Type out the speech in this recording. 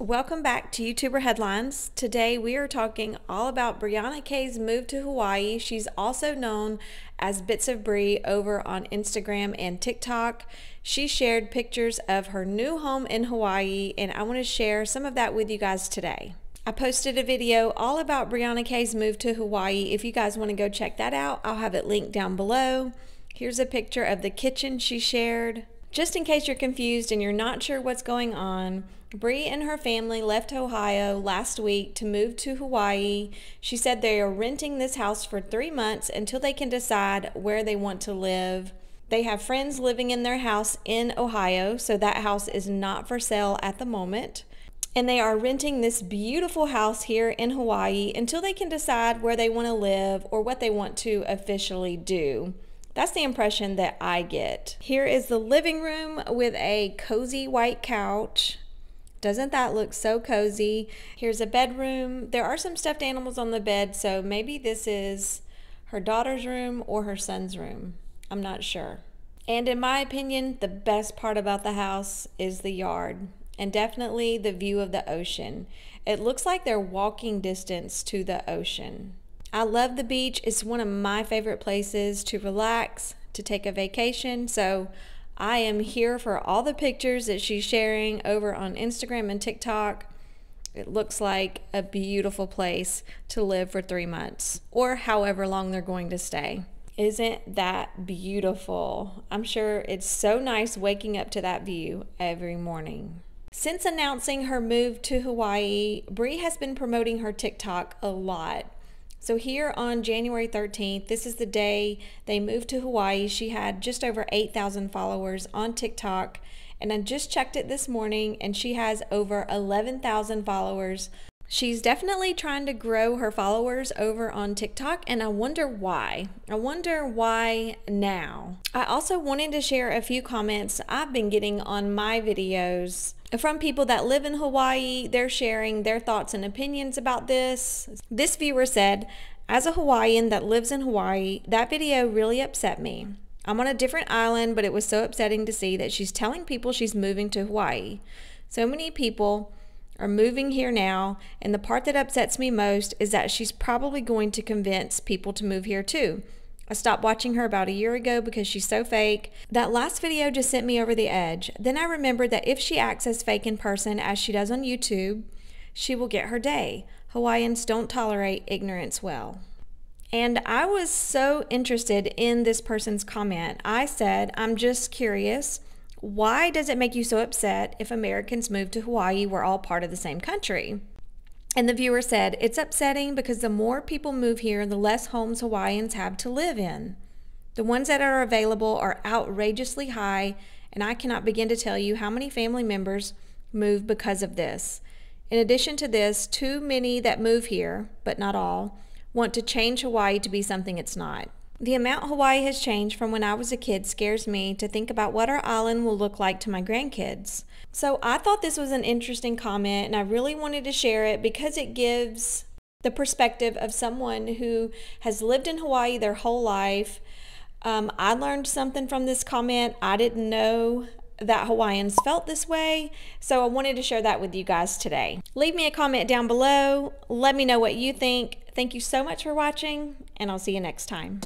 Welcome back to YouTuber Headlines. Today we are talking all about Brianna K's move to Hawaii. She's also known as Bits of Bri over on Instagram and TikTok. She shared pictures of her new home in Hawaii, and I want to share some of that with you guys today. I posted a video all about Brianna K's move to Hawaii. If you guys want to go check that out, I'll have it linked down below. Here's a picture of the kitchen she shared. Just in case you're confused and you're not sure what's going on, Bri and her family left Ohio last week to move to Hawaii. She said they are renting this house for 3 months until they can decide where they want to live. They have friends living in their house in Ohio, so that house is not for sale at the moment. And they are renting this beautiful house here in Hawaii until they can decide where they want to live or what they want to officially do. That's the impression that I get. Here is the living room with a cozy white couch. Doesn't that look so cozy? Here's a bedroom. There are some stuffed animals on the bed, so maybe this is her daughter's room or her son's room. I'm not sure. And in my opinion, the best part about the house is the yard and definitely the view of the ocean. It looks like they're walking distance to the ocean. I love the beach. It's one of my favorite places to relax, to take a vacation. So I am here for all the pictures that she's sharing over on Instagram and TikTok. It looks like a beautiful place to live for 3 months or however long they're going to stay. Isn't that beautiful? I'm sure it's so nice waking up to that view every morning. Since announcing her move to Hawaii, Bri has been promoting her TikTok a lot. So here on January 13th, this is the day they moved to Hawaii. She had just over 8,000 followers on TikTok, and I just checked it this morning and she has over 11,000 followers. She's definitely trying to grow her followers over on TikTok, and I wonder why. I wonder why now. I also wanted to share a few comments I've been getting on my videos from people that live in Hawaii. They're sharing their thoughts and opinions about this. This viewer said, "As a Hawaiian that lives in Hawaii, that video really upset me. I'm on a different island, but it was so upsetting to see that she's telling people she's moving to Hawaii. So many people are moving here now, and the part that upsets me most is that she's probably going to convince people to move here too. I stopped watching her about a year ago because she's so fake. That last video just sent me over the edge. Then I remembered that if she acts as fake in person as she does on YouTube, she will get her day. Hawaiians don't tolerate ignorance well." And I was so interested in this person's comment. I said, "I'm just curious, why does it make you so upset if Americans move to Hawaii? We're all part of the same country." And the viewer said, "It's upsetting because the more people move here, the less homes Hawaiians have to live in. The ones that are available are outrageously high, and I cannot begin to tell you how many family members move because of this. In addition to this, too many that move here, but not all, want to change Hawaii to be something it's not. The amount Hawaii has changed from when I was a kid scares me to think about what our island will look like to my grandkids." So I thought this was an interesting comment, and I really wanted to share it because it gives the perspective of someone who has lived in Hawaii their whole life. I learned something from this comment. I didn't know that Hawaiians felt this way, so I wanted to share that with you guys today. Leave me a comment down below. Let me know what you think. Thank you so much for watching, and I'll see you next time.